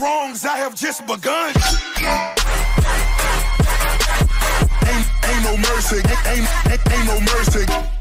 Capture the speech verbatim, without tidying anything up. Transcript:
wrongs I have just begun. Ain't, ain't no mercy, ain't, ain't, ain't no mercy.